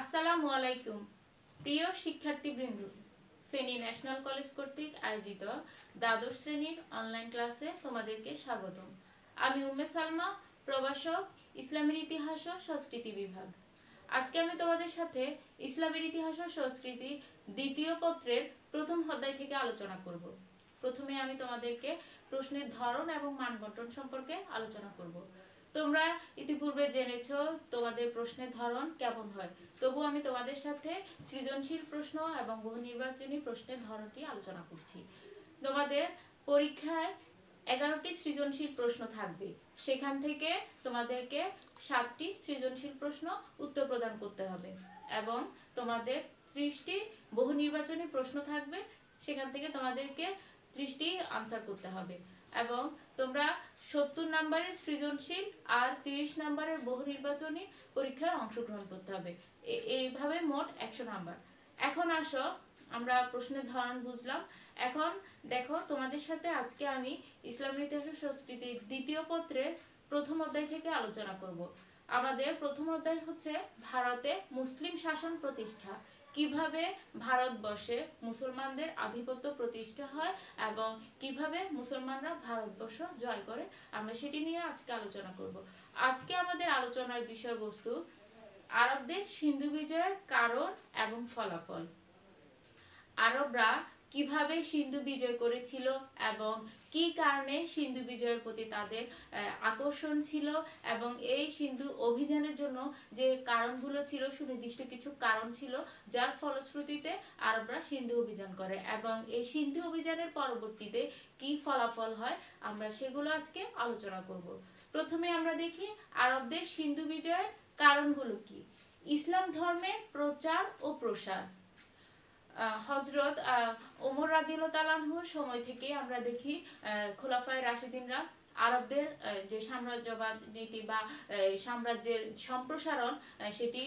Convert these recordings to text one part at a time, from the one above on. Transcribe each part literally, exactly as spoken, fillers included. আসসালামু আলাইকুম প্রিয় শিক্ষার্থীবৃন্দ ফেনী ন্যাশনাল কলেজ কর্তৃক আয়োজিত দ্বাদশ শ্রেণীর অনলাইন ক্লাসে তোমাদেরকে স্বাগতম। আমি উম্মে সালমা, প্রভাষক, ইসলামের ইতিহাস ও সংস্কৃতি বিভাগ। আজকে আমি তোমাদের সাথে ইসলামের ইতিহাস ও সংস্কৃতি দ্বিতীয় পত্রের প্রথম অধ্যায় থেকে আলোচনা করব। প্রথমে আমি তোমাদেরকে প্রশ্নের ধরন এবং মান বণ্টন সম্পর্কে আলোচনা করব। তোমরা ইতিপূর্বে জেনেছো তোমাদের প্রশ্নের ধরন কেমন হয়, তবু আমি তোমাদের সাথে সৃজনশীল প্রশ্ন এবং বহুনির্বাচনী প্রশ্নের ধরনটি আলোচনা করছি। তোমাদের পরীক্ষায় এগারোটি সৃজনশীল প্রশ্ন থাকবে, সেখান থেকে তোমাদেরকে সাতটি সৃজনশীল প্রশ্ন উত্তর প্রদান করতে হবে এবং তোমাদের ত্রিশটি বহুনির্বাচনী প্রশ্ন থাকবে, সেখান থেকে তোমাদেরকে ত্রিশটি আনসার করতে হবে এবং তোমরা সত্তর নম্বরের সৃজনশীল আর তিরিশ নম্বরের বহুনির্বাচনী পরীক্ষায় অংশগ্রহণ করতে হবে। এইভাবে মোট একশো নম্বর। এখন আসো, আমরা প্রশ্নের ধরন বুঝলাম। এখন দেখো, তোমাদের সাথে আজকে আমি ইসলামের ইতিহাস ও সংস্কৃতির দ্বিতীয় পত্রের প্রথম অধ্যায় থেকে আলোচনা করব। আমাদের প্রথম অধ্যায় হচ্ছে ভারতে মুসলিম শাসন প্রতিষ্ঠা, কিভাবে ভারতবর্ষে মুসলমানদের আধিপত্য প্রতিষ্ঠা হয় এবং কিভাবে মুসলমানরা ভারতবর্ষ জয় করে, আমরা সেটি নিয়ে আজকে আলোচনা করব। আজকে আমাদের আলোচনার বিষয়বস্তু আরবদের সিন্ধু বিজয়ের কারণ এবং ফলাফল। আরবরা কিভাবে সিন্ধু বিজয় করেছিল এবং কি কারণে সিন্ধু বিজয়ের প্রতি তাদের আকর্ষণ ছিল এবং এই সিন্ধু অভিযানের জন্য যে কারণগুলো ছিল, সুনির্দিষ্ট কিছু কারণ ছিল যার ফলশ্রুতিতে আরবরা সিন্ধু অভিযান করে এবং এই সিন্ধু অভিযানের পরবর্তীতে কি ফলাফল হয়, আমরা সেগুলো আজকে আলোচনা করব। প্রথমে আমরা দেখি আরবদের সিন্ধু বিজয়ের কারণগুলো কি। ইসলাম ধর্মের প্রচার ও প্রসার। হযরত ওমর রাদিয়াল্লাহু আনহুর সময় থেকে আমরা দেখি খোলাফায়ে রাশিদিনরা আরবদের যে সাম্রাজ্যবাদ নীতি বা সাম্রাজ্যের সম্প্রসারণ, সেটি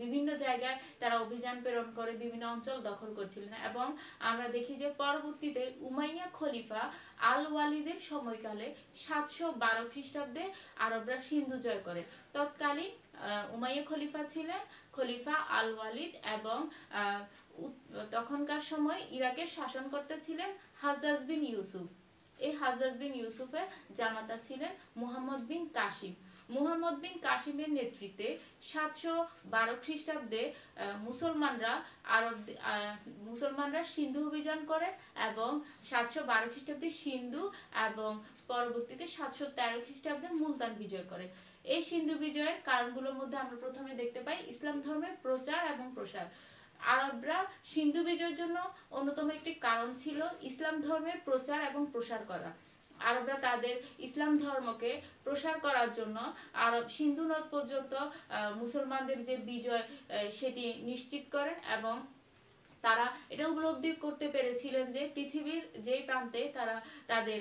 বিভিন্ন জায়গায় তারা অভিযান প্রেরণ করে বিভিন্ন অঞ্চল দখল করছিলেন এবং আমরা দেখি যে পরবর্তীতে উমাইয়া খলিফা আল ওয়ালিদের সময়কালে সাতশো বারো খ্রিস্টাব্দে আরবরা সিন্ধু জয় করে। তৎকালীন উমাইয়া খলিফা ছিলেন খলিফা আল ওয়ালিদ এবং তখনকার সময় ইরাকের শাসন করতে ছিলেন হাজজাজ বিন ইউসুফ। এই হাজজাজ বিন ইউসুফের জামাতা ছিলেন মুহাম্মদ বিন কাসিম। মুহাম্মদ বিন কাসিমের নেতৃত্বে সাতশো বারো খ্রিস্টাব্দে মুসলমানরা আরব মুসলমানরা সিন্ধু অভিযান করে এবং সাতশো বারো খ্রিস্টাব্দে সিন্ধু এবং পরবর্তীতে সাতশো তেরো খ্রিস্টাব্দে মুলতান বিজয় করে। এই সিন্ধু বিজয়ের কারণগুলোর মধ্যে আমরা প্রথমে দেখতে পাই ইসলাম ধর্মের প্রচার এবং প্রসার। আরবরা সিন্ধু বিজয়ের জন্য অন্যতম একটি কারণ ছিল ইসলাম ধর্মের প্রচার এবং প্রসার করা। আরবরা তাদের ইসলাম ধর্মকে প্রসার করার জন্য আরব সিন্ধু নদ পর্যন্ত মুসলমানদের যে বিজয় সেটি নিশ্চিত করেন এবং তারা এটা উপলব্ধি করতে পেরেছিলেন যে পৃথিবীর যে প্রান্তে তারা তাদের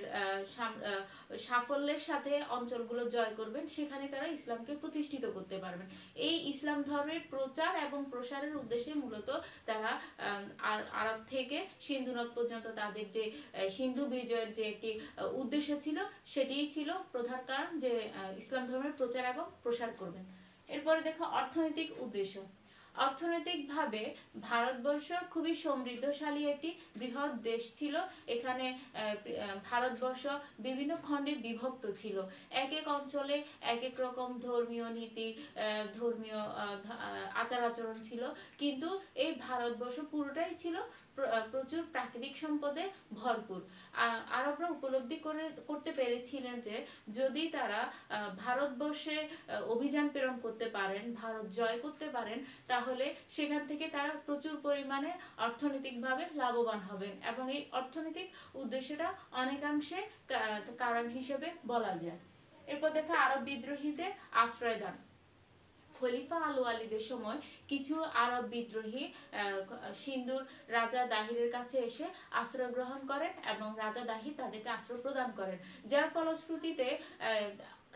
সাফল্যের সাথে অঞ্চলগুলো জয় করবেন, সেখানে তারা ইসলামকে প্রতিষ্ঠিত করতে পারবেন। এই ইসলাম ধর্মের প্রচার এবং প্রসারের উদ্দেশ্যে মূলত তারা আরব থেকে সিন্ধু নদ পর্যন্ত তাদের যে সিন্ধু বিজয়ের যে একটি উদ্দেশ্য ছিল, সেটিই ছিল প্রধান কারণ যে ইসলাম ধর্মের প্রচার এবং প্রসার করবেন। এরপরে দেখো অর্থনৈতিক উদ্দেশ্য। অর্থনৈতিকভাবে ভারতবর্ষ খুবই সমৃদ্ধশালী একটি বৃহৎ দেশ ছিল। এখানে ভারতবর্ষ বিভিন্ন খণ্ডে বিভক্ত ছিল। এক এক অঞ্চলে এক এক রকম ধর্মীয় নীতি, ধর্মীয় আচার আচরণ ছিল, কিন্তু এই ভারতবর্ষ পুরোটাই ছিল প্রচুর প্রাকৃতিক সম্পদে ভরপুর। আরবরা উপলব্ধি করে করতে পেরেছিলেন যে যদি তারা ভারতবর্ষে অভিযান প্রেরণ করতে পারেন, ভারত জয় করতে পারেন, তাহলে সেখান থেকে তারা প্রচুর পরিমাণে অর্থনৈতিকভাবে লাভবান হবেন এবং এই অর্থনৈতিক উদ্দেশ্যটা অনেকাংশে কারণ হিসেবে বলা যায়। এরপর দেখা আরব বিদ্রোহীদের আশ্রয়দান। খলিফা আল ওয়ালিদের সময় কিছু আরব বিদ্রোহী সিন্ধুর রাজা দাহিরের কাছে এসে আশ্রয় গ্রহণ করেন এবং রাজা দাহির তাদেরকে আশ্রয় প্রদান করেন, যার ফলশ্রুতিতে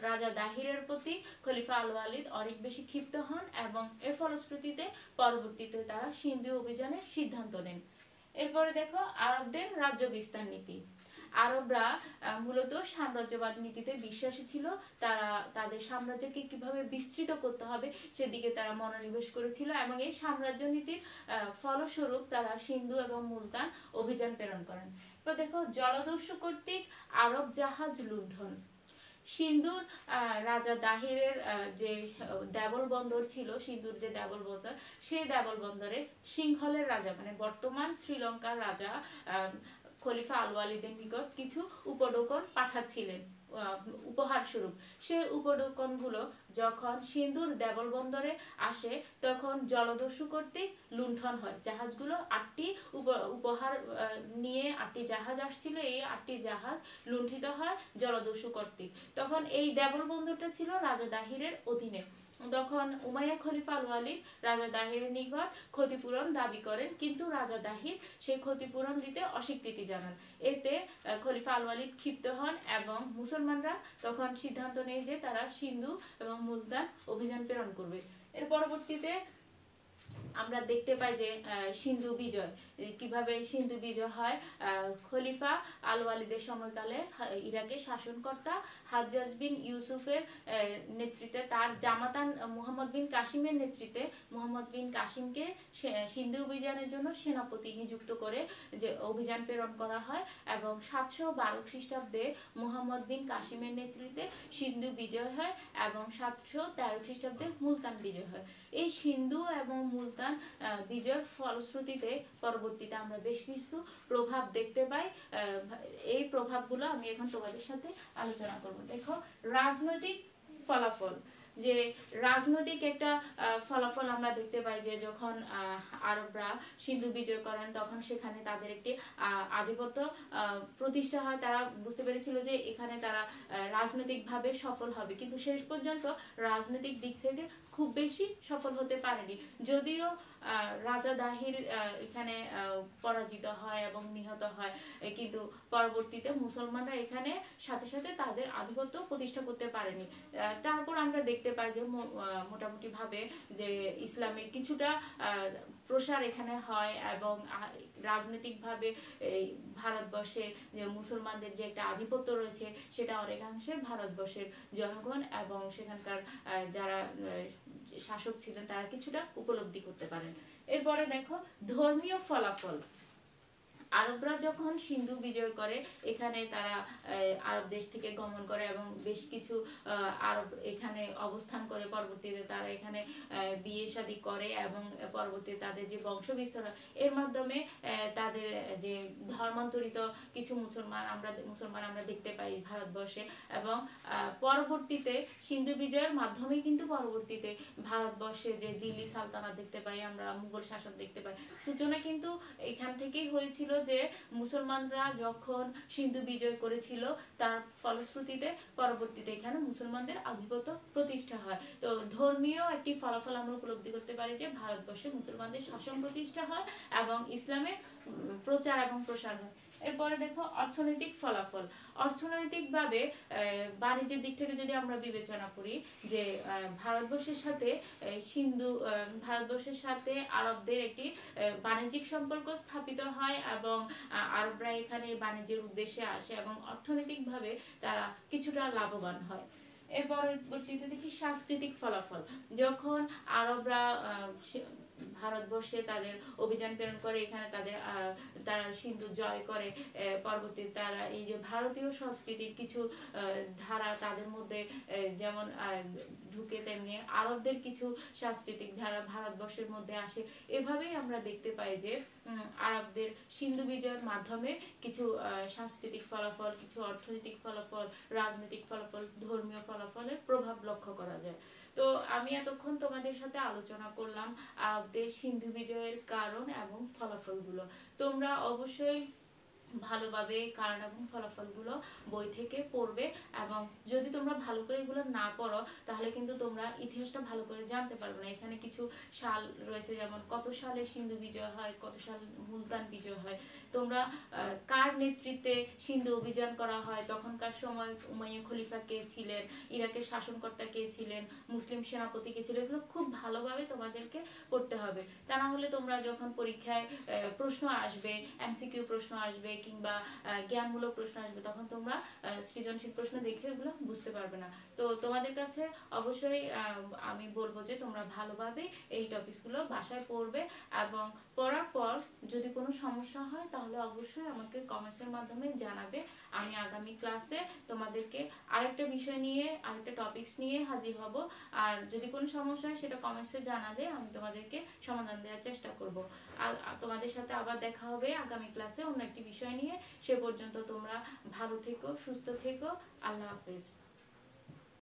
রাজা দাহিরের প্রতি খলিফা আল ওয়ালিদ অনেক বেশি ক্ষিপ্ত হন এবং এর ফলশ্রুতিতে পরবর্তীতে তারা সিন্ধু অভিযানের সিদ্ধান্ত নেন। এরপরে দেখো আরবদের রাজ্য বিস্তার নীতি। আরবরা মূলত সাম্রাজ্যবাদ নীতিতে বিশ্বাসী ছিল। তারা তাদের সাম্রাজ্যকে কিভাবে বিস্তৃত করতে হবে সেদিকে তারা মনোনিবেশ করেছিল এবং এই সাম্রাজ্য নীতির ফলস্বরূপ তারা সিন্ধু এবং মুলতান অভিযান প্রেরণ করেন। তো দেখো, জলদস্যু কর্তৃক আরব জাহাজ লুণ্ঠন। সিন্ধুর রাজা দাহিরের যে দেবল বন্দর ছিল, সিন্ধুর যে দেবল বন্দর, সেই দেবল বন্দরে সিংহলের রাজা মানে বর্তমান শ্রীলঙ্কার রাজা খলিফা আল-ওয়ালিদের নিকট কিছু উপঢৌকন পাঠাচ্ছিলেন উপহার স্বরূপ। সেই উপঢৌকনগুলো যখন সিন্ধুর দেবল বন্দরে আসে তখন জলদস্যু কর্তৃক লুণ্ঠন হয়। জাহাজগুলো আটটি উপহার নিয়ে আটটি জাহাজ আসছিল, এই আটটি জাহাজ লুণ্ঠিত হয় জলদস্যু কর্তৃক। তখন এই দেবল বন্দরটা ছিল রাজা দাহিরের অধীনে। তখন উমাইয়া খলিফা আল-ওয়ালিদ রাজা দাহিরের নিকট ক্ষতিপূরণ দাবি করেন, কিন্তু রাজা দাহির সেই ক্ষতিপূরণ দিতে অস্বীকৃতি জানান। এতে খলিফা আল-ওয়ালিদ ক্ষিপ্ত হন এবং মুসলমানরা তখন সিদ্ধান্ত নেয় যে তারা সিন্ধু এবং মুলতান অভিযান প্রেরণ করবে। এর পরবর্তীতে আমরা দেখতে পাই যে সিন্ধু বিজয়, কিভাবে সিন্ধু বিজয় হয়। খলিফা আল-ওয়ালিদের সময়কালে ইরাকের শাসনকর্তা হাজ্জাজ বিন ইউসুফের নেতৃত্বে তার জামাতান মুহাম্মদ বিন কাসিমের নেতৃত্বে মুহাম্মদ বিন কাসিমকে সিন্ধু অভিযানের জন্য সেনাপতি নিযুক্ত করে যে অভিযান প্রেরণ করা হয় এবং সাতশো বারো খ্রিস্টাব্দে মুহাম্মদ বিন কাসিমের নেতৃত্বে সিন্ধু বিজয় হয় এবং সাতশো তেরো খ্রিস্টাব্দে মুলতান বিজয় হয়। এই সিন্ধু এবং মুলতান বিজয়ের ফলশ্রুতিতে পরবর্তীতে আমরা বেশ কিছু প্রভাব দেখতে পাই। এই প্রভাবগুলো আমি এখন তোমাদের সাথে আলোচনা করব। দেখো, রাজনৈতিক ফলাফল, যে রাজনৈতিক একটা ফলাফল আমরা দেখতে পাই যে যখন আরবরা সিন্ধু বিজয় করেন তখন সেখানে তাদের একটি আধিপত্য প্রতিষ্ঠা হয়। তারা বুঝতে পেরেছিল যে এখানে তারা রাজনৈতিকভাবে সফল হবে, কিন্তু শেষ পর্যন্ত রাজনৈতিক দিক থেকে খুব বেশি সফল হতে পারেনি। যদিও রাজা দাহির এখানে পরাজিত হয় এবং নিহত হয়, কিন্তু পরবর্তীতে মুসলমানরা এখানে সাথে সাথে তাদের আধিপত্য প্রতিষ্ঠা করতে পারেনি। তারপর আমরা দেখতে পাই যে মোটামুটিভাবে যে ইসলামের কিছুটা প্রসার এখানে হয় এবং রাজনৈতিকভাবে ভারতবর্ষে যে মুসলমানদের যে একটা আধিপত্য রয়েছে সেটা অনেকাংশে ভারতবর্ষের জনগণ এবং সেখানকার যারা শাসক ছিলেন তারা কিছুটা উপলব্ধি করতে পারেন। এরপরে দেখো, ধর্মীয় ফলাফল। আরবরা যখন সিন্ধু বিজয় করে এখানে তারা আরব দেশ থেকে গমন করে এবং বেশ কিছু আরব এখানে অবস্থান করে। পরবর্তীতে তারা এখানে বিয়ে শাদী করে এবং পরবর্তীতে তাদের যে বংশ বিস্তার হয় এর মাধ্যমে তাদের যে ধর্মান্তরিত কিছু মুসলমান আমরা মুসলমান আমরা দেখতে পাই ভারতবর্ষে এবং পরবর্তীতে সিন্ধু বিজয়ের মাধ্যমে কিন্তু পরবর্তীতে ভারতবর্ষে যে দিল্লি সালতানাত দেখতে পাই আমরা, মুঘল শাসন দেখতে পাই, সূচনা কিন্তু এখান থেকেই হয়েছিল। যে মুসলমানরা যখন সিন্ধু বিজয় করেছিল তার ফলশ্রুতিতে পরবর্তীতে এখানে মুসলমানদের আধিপত্য প্রতিষ্ঠা হয়। তো ধর্মীয় একটি ফলাফল আমরা উপলব্ধি করতে পারি যে ভারতবর্ষে মুসলমানদের শাসন প্রতিষ্ঠা হয় এবং ইসলামের প্রচার এবং প্রসার হয়। এরপরে দেখো, অর্থনৈতিক ফলাফল। অর্থনৈতিকভাবে বাণিজ্যের দিক থেকে যদি আমরা বিবেচনা করি যে ভারতবর্ষের সাথে সিন্ধু ভারতবর্ষের সাথে আরবদের একটি বাণিজ্যিক সম্পর্ক স্থাপিত হয় এবং আরবরা এখানে বাণিজ্যের উদ্দেশ্যে আসে এবং অর্থনৈতিকভাবে তারা কিছুটা লাভবান হয়। এর পরবর্তীতে দেখি সাংস্কৃতিক ফলাফল। যখন আরবরা ভারতবর্ষে তাদের অভিযান প্রেরণ করে এখানে তাদের তারা সিন্ধু জয় করে, পরবর্তীতে তারা এই যে ভারতীয় সংস্কৃতির কিছু ধারা তাদের মধ্যে যেমন ঢুকে তেমনি আরবদের কিছু সাংস্কৃতিক ধারা ভারতবর্ষের মধ্যে আসে। এভাবেই আমরা দেখতে পাই যে আরবদের সিন্ধু বিজয়ের মাধ্যমে কিছু সাংস্কৃতিক ফলাফল, কিছু অর্থনৈতিক ফলাফল, রাজনৈতিক ফলাফল, ধর্মীয় ফলাফলের প্রভাব লক্ষ্য করা যায়। তো আমি এতক্ষণ তোমাদের সাথে আলোচনা করলাম আরবদের সিন্ধু বিজয়ের কারণ এবং ফলাফলগুলো। তোমরা অবশ্যই ভালোভাবে কারণ এবং ফলাফলগুলো বই থেকে পড়বে এবং যদি তোমরা ভালো করে এগুলো না পড়ো তাহলে কিন্তু তোমরা ইতিহাসটা ভালো করে জানতে পারবে না। এখানে কিছু সাল রয়েছে, যেমন কত সালে সিন্ধু বিজয় হয়, কত সাল মুলতান বিজয় হয়, তোমরা কার নেতৃত্বে সিন্ধু অভিযান করা হয়, তখনকার সময় উমাইয়া খলিফা কে ছিলেন, ইরাকের শাসনকর্তা কে ছিলেন, মুসলিম সেনাপতি কে ছিল, এগুলো খুব ভালোভাবে তোমাদেরকে পড়তে হবে। তা না হলে তোমরা যখন পরীক্ষায় প্রশ্ন আসবে, এমসিকিউ প্রশ্ন আসবে, কিংবা জ্ঞানমূলক প্রশ্ন আসবে তখন তোমরা সৃজনশীল প্রশ্ন দেখে এগুলো বুঝতে পারবে না। তো তোমাদের কাছে অবশ্যই আমি বলবো যে তোমরা ভালোভাবে এই টপিকগুলো ভাষায় পড়বে এবং পড়ার পর যদি কোনো সমস্যা হয় তাহলে অবশ্যই আমাকে কমেন্টসের মাধ্যমে জানাবে। আমি আগামী ক্লাসে তোমাদেরকে আরেকটা বিষয় নিয়ে আরেকটা টপিকস নিয়ে হাজির হব। আর যদি কোনো সমস্যা হয় সেটা কমেন্টসে জানালে আমি তোমাদেরকে সমাধান দেওয়ার চেষ্টা করব। আর তোমাদের সাথে আবার দেখা হবে আগামী ক্লাসে অন্য একটি বিষয় নিয়ে। সে পর্যন্ত তোমরা ভালো থেকো, সুস্থ থেকো। আল্লাহ হাফেজ।